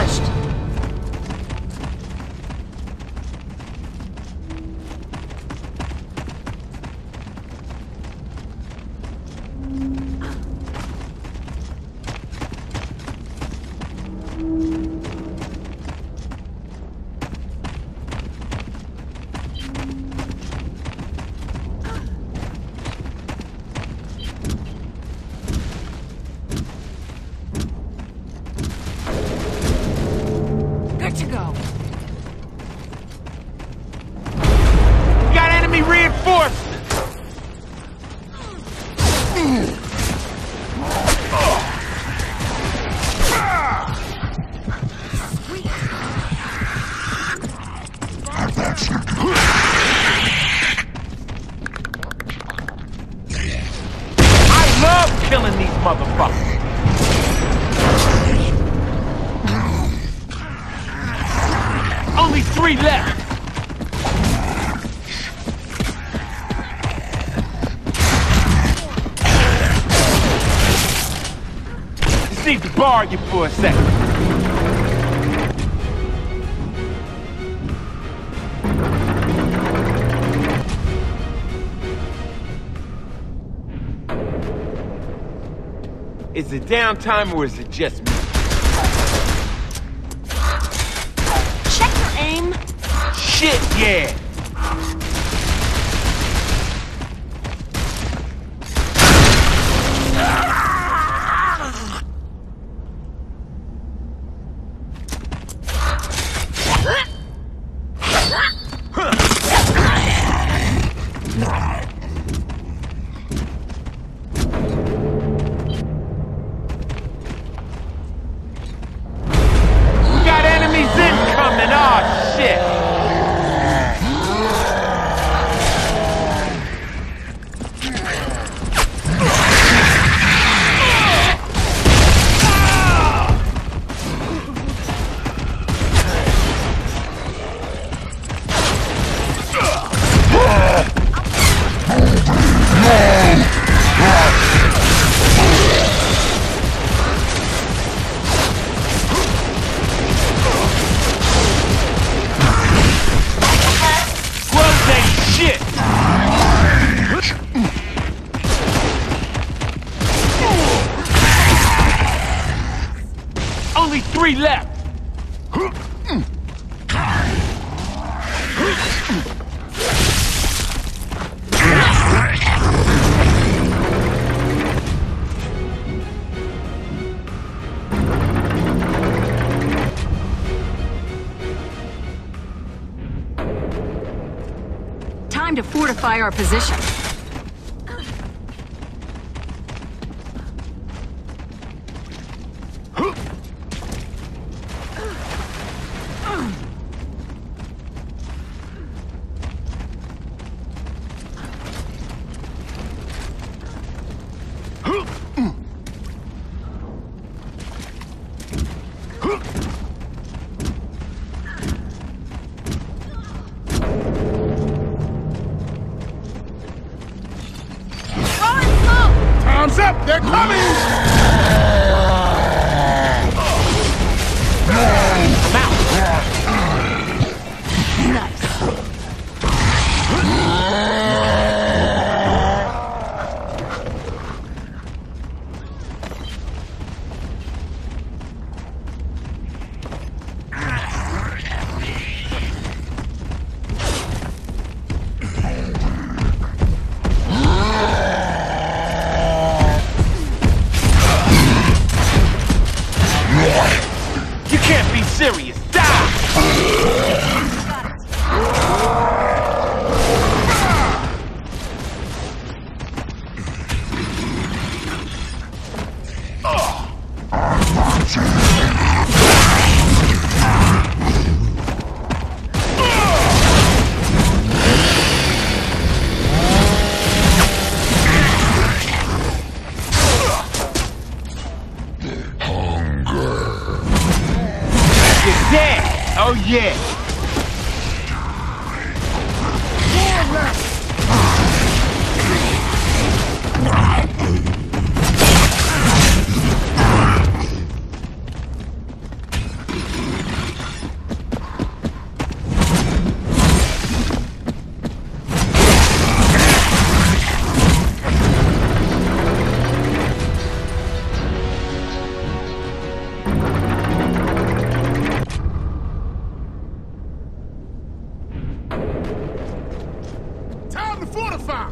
established. Borrow you for a second. Is it downtime or is it just me? Check your aim. Shit, yeah. To fortify our position. Fortify!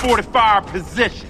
Fortify our position.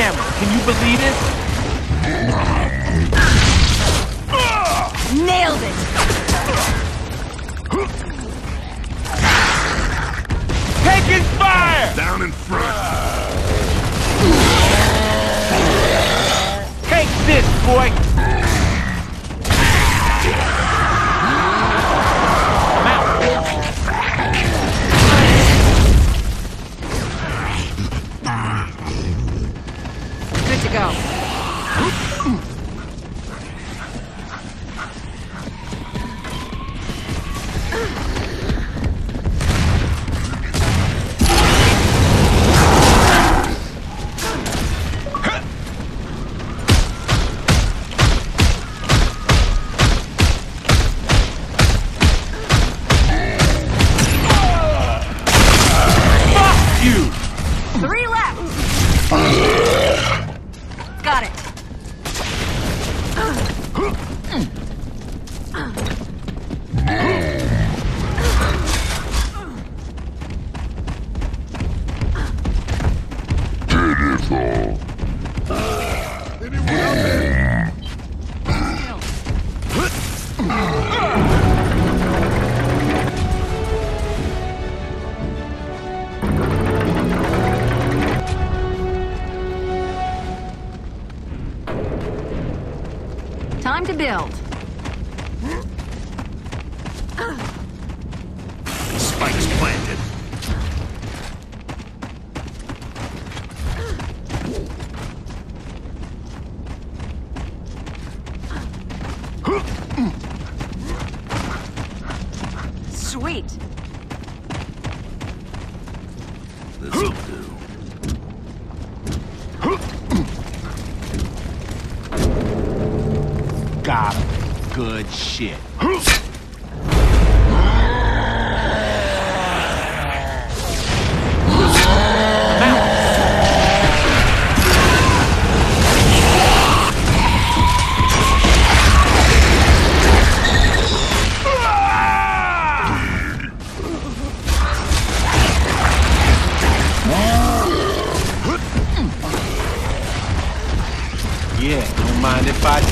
hammer. Can you believe it? Nailed it. Taking fire! Down in front. Take this, boy. I'm out. Good to go. Shit. Yeah, don't mind if I do.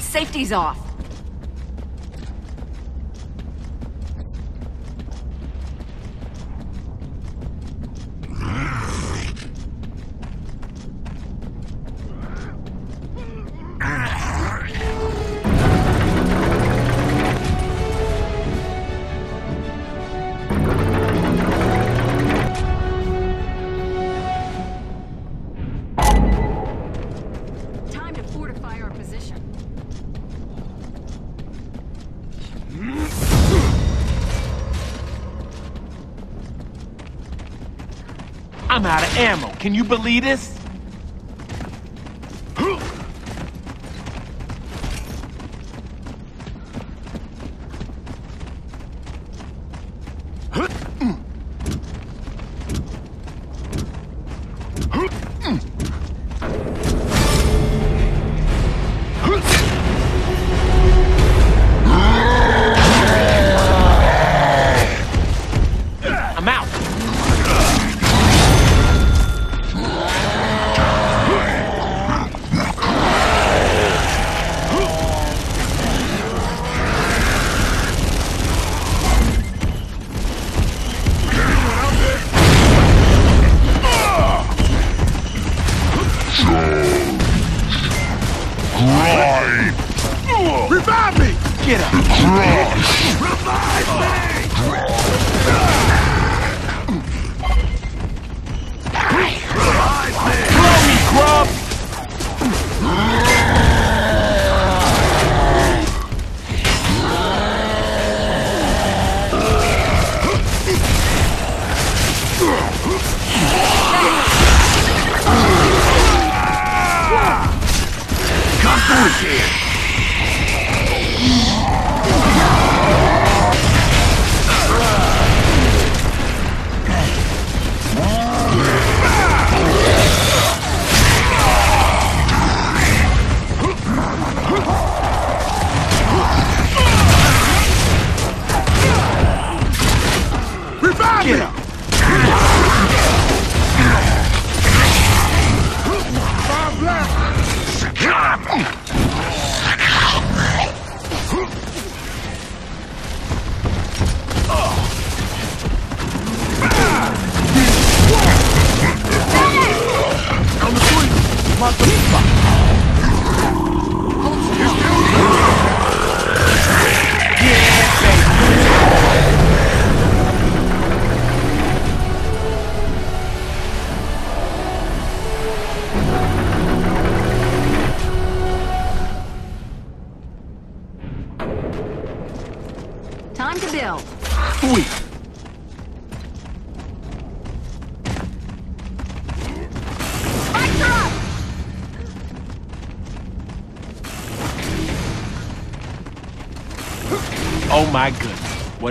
Safety's off. Time to fortify our position. I'm out of ammo. Can you believe this? Revive me! Get up! Revive me! Revive me! Throw me, grub! Come through here! Get up! Time to build. Sweet. Spikes are up! Oh my goodness. What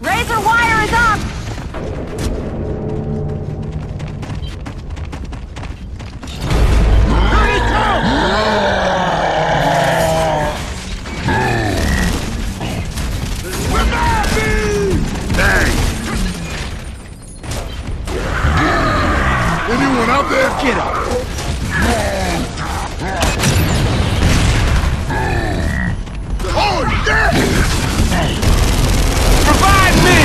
Razor wire is up! Anyone out there? Get up! Oh, damn! Revive me!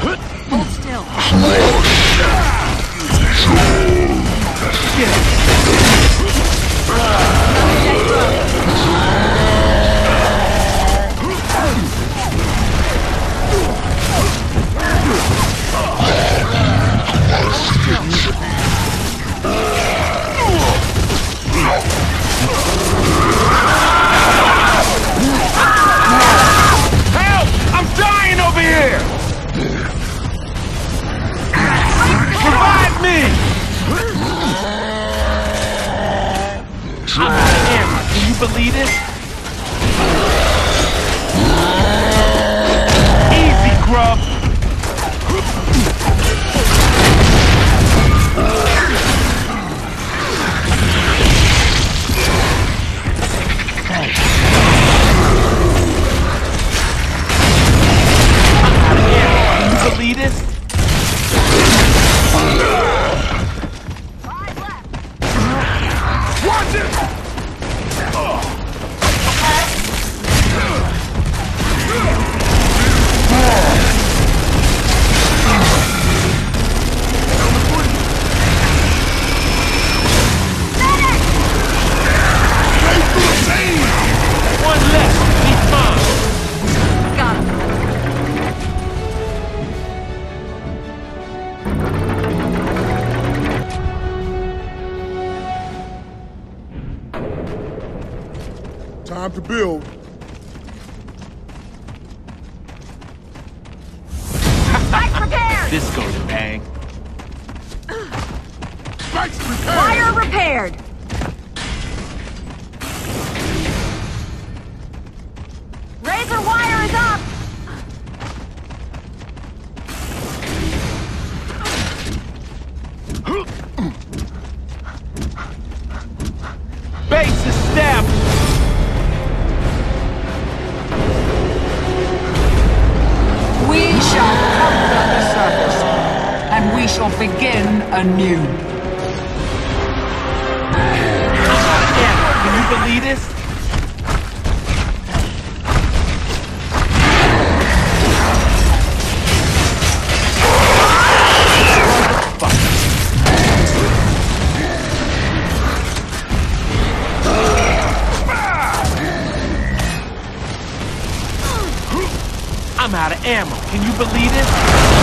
Hold still. Get up! Believe it? Easy, grub. Can you believe this? Time to build. Spike repaired! This goes bang. Spike's repaired! Wire repaired! Razor wire is up! Base is stabbed! We shall come to the surface, and we shall begin anew. Can you believe this? I'm out of ammo. Can you believe it?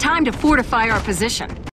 Time to fortify our position.